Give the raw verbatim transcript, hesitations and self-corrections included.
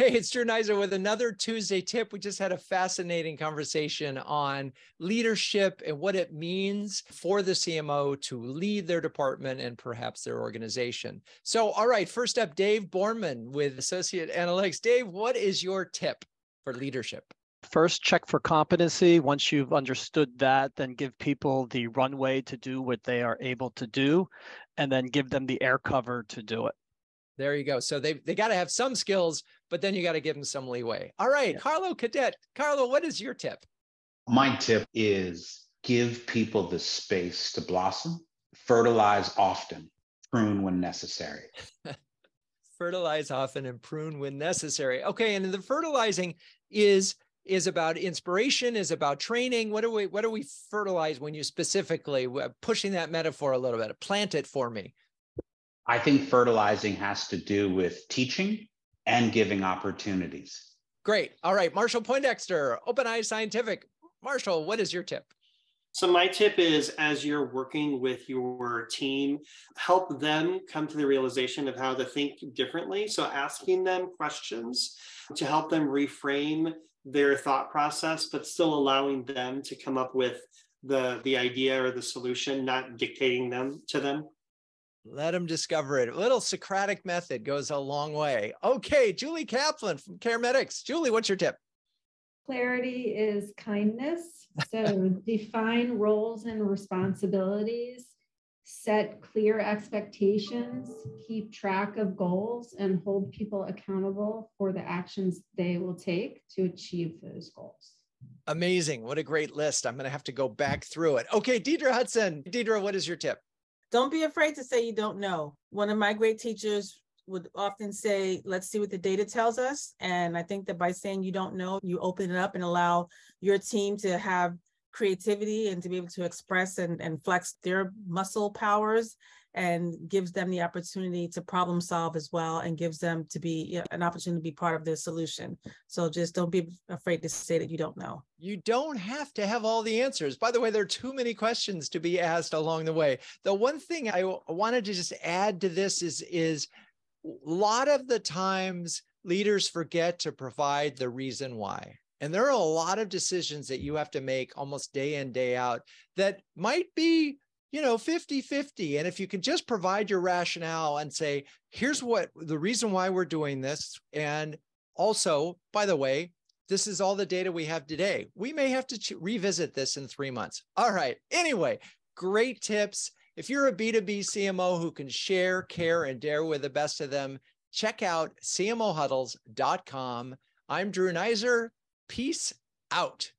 Hey, it's Drew Neiser with another Tuesday tip. We just had a fascinating conversation on leadership and what it means for the C M O to lead their department and perhaps their organization. So, all right, first up, Dave Bornmann with Associate Analytics. Dave, what is your tip for leadership? First, check for competency. Once you've understood that, then give people the runway to do what they are able to do, and then give them the air cover to do it. There you go. So they they got to have some skills, but then you got to give them some leeway. All right, yeah. Carlo Cadet. Carlo, what is your tip? My tip is give people the space to blossom, fertilize often, prune when necessary. Fertilize often and prune when necessary. Okay, and the fertilizing is is about inspiration, is about training. What do we what do we fertilize when you specifically pushing that metaphor a little bit? Plant it for me. I think fertilizing has to do with teaching and giving opportunities. Great. All right. Marshall Poindexter, OpenEye Scientific. Marshall, what is your tip? So my tip is, as you're working with your team, help them come to the realization of how to think differently. So asking them questions to help them reframe their thought process, but still allowing them to come up with the, the idea or the solution, not dictating them to them. Let them discover it. A little Socratic method goes a long way. Okay, Julie Kaplan from CareMetx. Julie, what's your tip? Clarity is kindness. So define roles and responsibilities, set clear expectations, keep track of goals, and hold people accountable for the actions they will take to achieve those goals. Amazing. What a great list. I'm going to have to go back through it. Okay, Deidre Hudson. Deidre, what is your tip? Don't be afraid to say you don't know. One of my great teachers would often say, let's see what the data tells us. And I think that by saying you don't know, you open it up and allow your team to have creativity and to be able to express and, and flex their muscle powers, and gives them the opportunity to problem solve as well, and gives them to be you know, an opportunity to be part of the solution. So just don't be afraid to say that you don't know. You don't have to have all the answers. By the way, there are too many questions to be asked along the way. The one thing I wanted to just add to this is, is a lot of the times leaders forget to provide the reason why. And there are a lot of decisions that you have to make almost day in, day out that might be you know, fifty fifty. And if you can just provide your rationale and say, here's what the reason why we're doing this. And also, by the way, this is all the data we have today. We may have to ch- revisit this in three months. All right. Anyway, great tips. If you're a B two B C M O who can share, care, and dare with the best of them, check out c m o huddles dot com. I'm Drew Neiser. Peace out.